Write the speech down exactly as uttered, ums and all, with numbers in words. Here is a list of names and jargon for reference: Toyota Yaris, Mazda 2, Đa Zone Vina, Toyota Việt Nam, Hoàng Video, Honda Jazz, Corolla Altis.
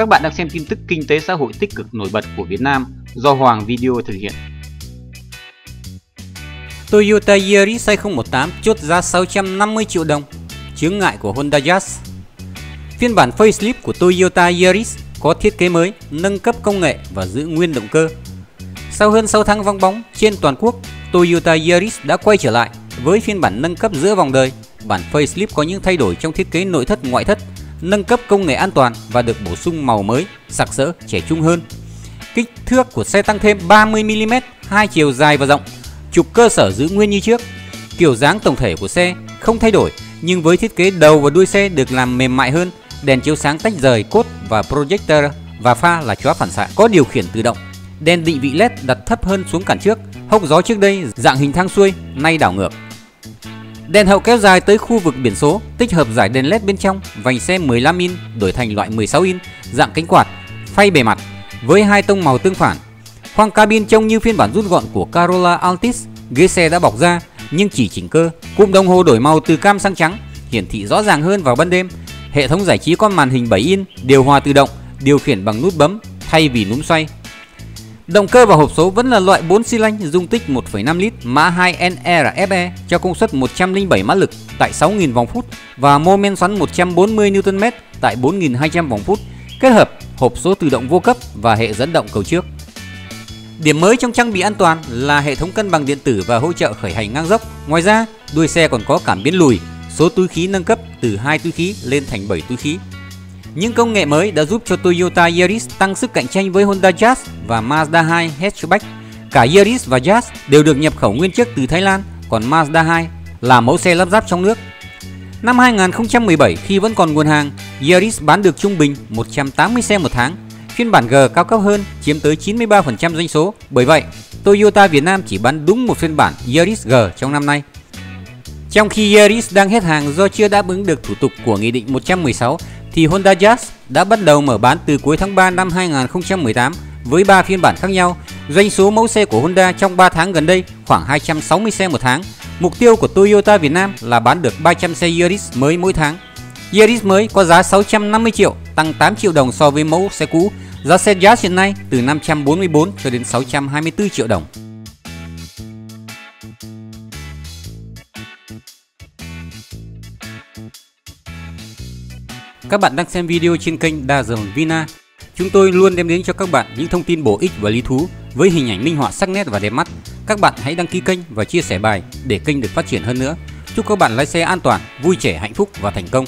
Các bạn đang xem tin tức kinh tế xã hội tích cực nổi bật của Việt Nam do Hoàng Video thực hiện. Toyota Yaris hai không một tám chốt giá sáu trăm năm mươi triệu đồng, chướng ngại của Honda Jazz. Phiên bản facelift của Toyota Yaris có thiết kế mới, nâng cấp công nghệ và giữ nguyên động cơ. Sau hơn sáu tháng vắng bóng trên toàn quốc, Toyota Yaris đã quay trở lại với phiên bản nâng cấp giữa vòng đời. Bản facelift có những thay đổi trong thiết kế nội thất ngoại thất, nâng cấp công nghệ an toàn và được bổ sung màu mới, sặc sỡ, trẻ trung hơn. Kích thước của xe tăng thêm ba mươi mi li mét, hai chiều dài và rộng, trục cơ sở giữ nguyên như trước. Kiểu dáng tổng thể của xe không thay đổi, nhưng với thiết kế đầu và đuôi xe được làm mềm mại hơn, đèn chiếu sáng tách rời cốt và projector và pha là chóa phản xạ có điều khiển tự động. Đèn định vị led đặt thấp hơn xuống cản trước, hốc gió trước đây dạng hình thang xuôi nay đảo ngược. Đèn hậu kéo dài tới khu vực biển số, tích hợp giải đèn led bên trong, vành xe mười lăm inch đổi thành loại mười sáu inch, dạng cánh quạt, phay bề mặt với hai tông màu tương phản. Khoang cabin trông như phiên bản rút gọn của Corolla Altis, ghế xe đã bọc da nhưng chỉ chỉnh cơ. Cụm đồng hồ đổi màu từ cam sang trắng, hiển thị rõ ràng hơn vào ban đêm. Hệ thống giải trí có màn hình bảy inch, điều hòa tự động, điều khiển bằng nút bấm thay vì núm xoay. Động cơ và hộp số vẫn là loại bốn xi lanh, dung tích một phẩy năm lít, mã hai N R F E cho công suất một trăm lẻ bảy mã lực tại sáu nghìn vòng phút và mô men xoắn một trăm bốn mươi Newton mét tại bốn nghìn hai trăm vòng phút, kết hợp hộp số tự động vô cấp và hệ dẫn động cầu trước. Điểm mới trong trang bị an toàn là hệ thống cân bằng điện tử và hỗ trợ khởi hành ngang dốc. Ngoài ra, đuôi xe còn có cảm biến lùi, số túi khí nâng cấp từ hai túi khí lên thành bảy túi khí. Những công nghệ mới đã giúp cho Toyota Yaris tăng sức cạnh tranh với Honda Jazz và Mazda hai hatchback. Cả Yaris và Jazz đều được nhập khẩu nguyên chiếc từ Thái Lan, còn Mazda hai là mẫu xe lắp ráp trong nước. Năm hai nghìn không trăm mười bảy, khi vẫn còn nguồn hàng, Yaris bán được trung bình một trăm tám mươi xe một tháng. Phiên bản G cao cấp hơn chiếm tới chín mươi ba phần trăm doanh số. Bởi vậy, Toyota Việt Nam chỉ bán đúng một phiên bản Yaris G trong năm nay. Trong khi Yaris đang hết hàng do chưa đáp ứng được thủ tục của Nghị định một trăm mười sáu, thì Honda Jazz đã bắt đầu mở bán từ cuối tháng ba năm hai nghìn không trăm mười tám với ba phiên bản khác nhau. Doanh số mẫu xe của Honda trong ba tháng gần đây khoảng hai trăm sáu mươi xe một tháng. Mục tiêu của Toyota Việt Nam là bán được ba trăm xe Yaris mới mỗi tháng. Yaris mới có giá sáu trăm năm mươi triệu, tăng tám triệu đồng so với mẫu xe cũ. Giá xe Jazz hiện nay từ năm trăm bốn mươi tư cho đến sáu trăm hai mươi tư triệu đồng. Các bạn đang xem video trên kênh Đa Zone Vina. Chúng tôi luôn đem đến cho các bạn những thông tin bổ ích và lý thú với hình ảnh minh họa sắc nét và đẹp mắt. Các bạn hãy đăng ký kênh và chia sẻ bài để kênh được phát triển hơn nữa. Chúc các bạn lái xe an toàn, vui trẻ, hạnh phúc và thành công.